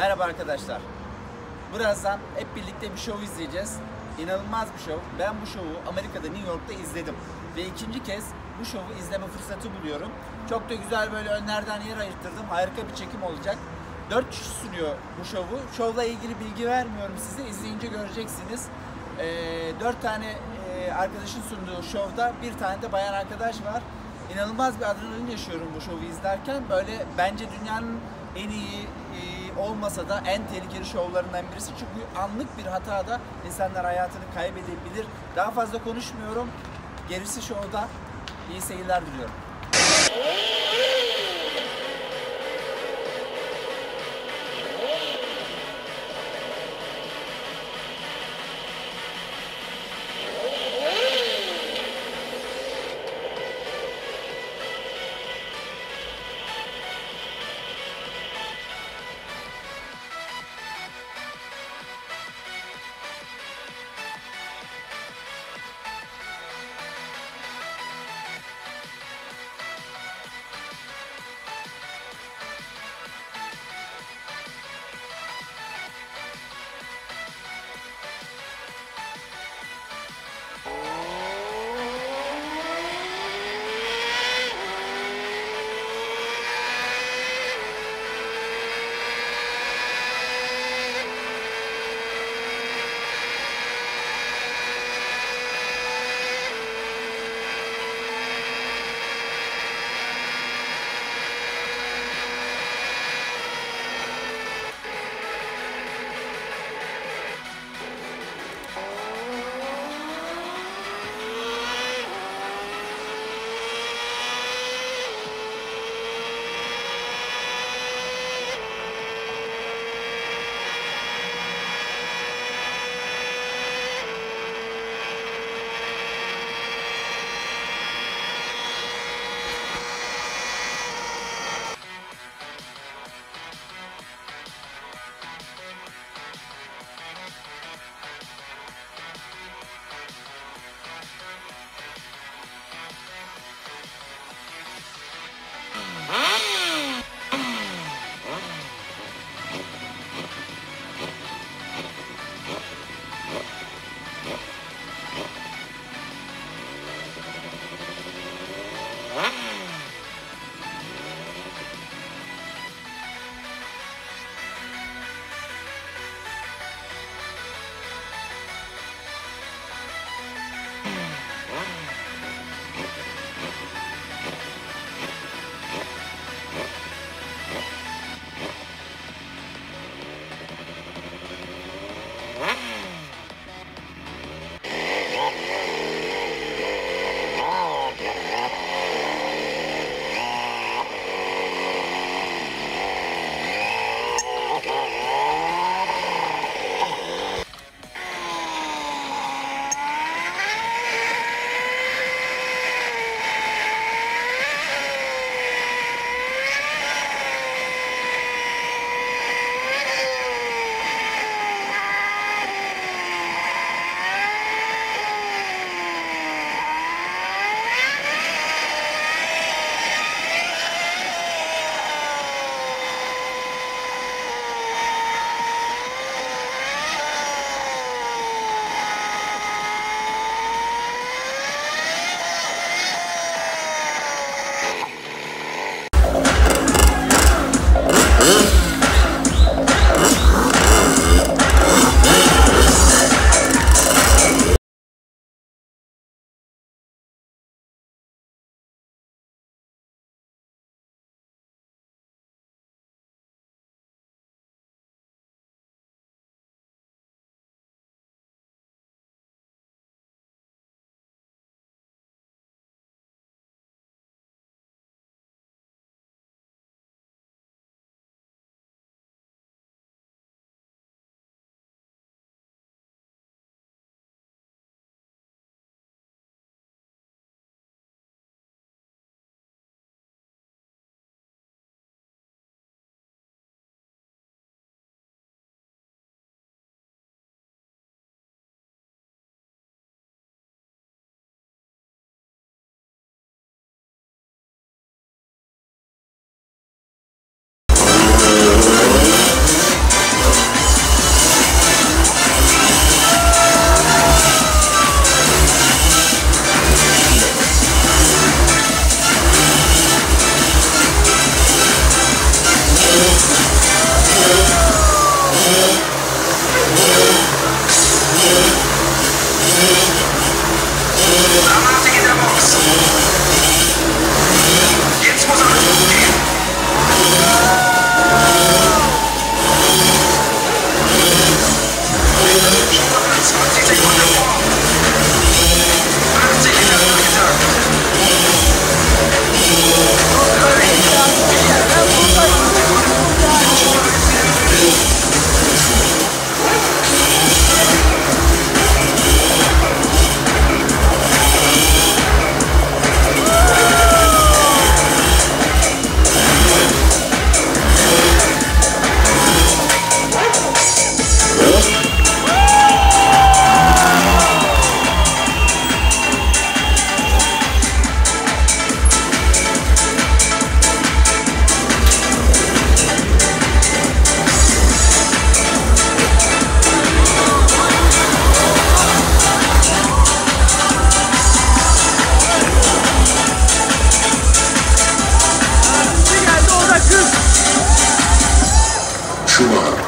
Merhaba arkadaşlar. Birazdan hep birlikte bir şov izleyeceğiz. İnanılmaz bir şov. Ben bu şovu Amerika'da, New York'ta izledim. Ve ikinci kez bu şovu izleme fırsatı buluyorum. Çok da güzel böyle önlerden yer ayırttırdım. Harika bir çekim olacak. 4 kişi sunuyor bu şovu. Şovla ilgili bilgi vermiyorum size. İzleyince göreceksiniz. 4 tane arkadaşın sunduğu şovda bir tane de bayan arkadaş var. İnanılmaz bir adrenalin yaşıyorum bu şovu izlerken. Böyle bence dünyanın en iyi olmasa da en tehlikeli şovlarından birisi. Çünkü anlık bir hatada insanlar hayatını kaybedebilir. Daha fazla konuşmuyorum. Gerisi şovda. İyi seyirler diliyorum. şu var.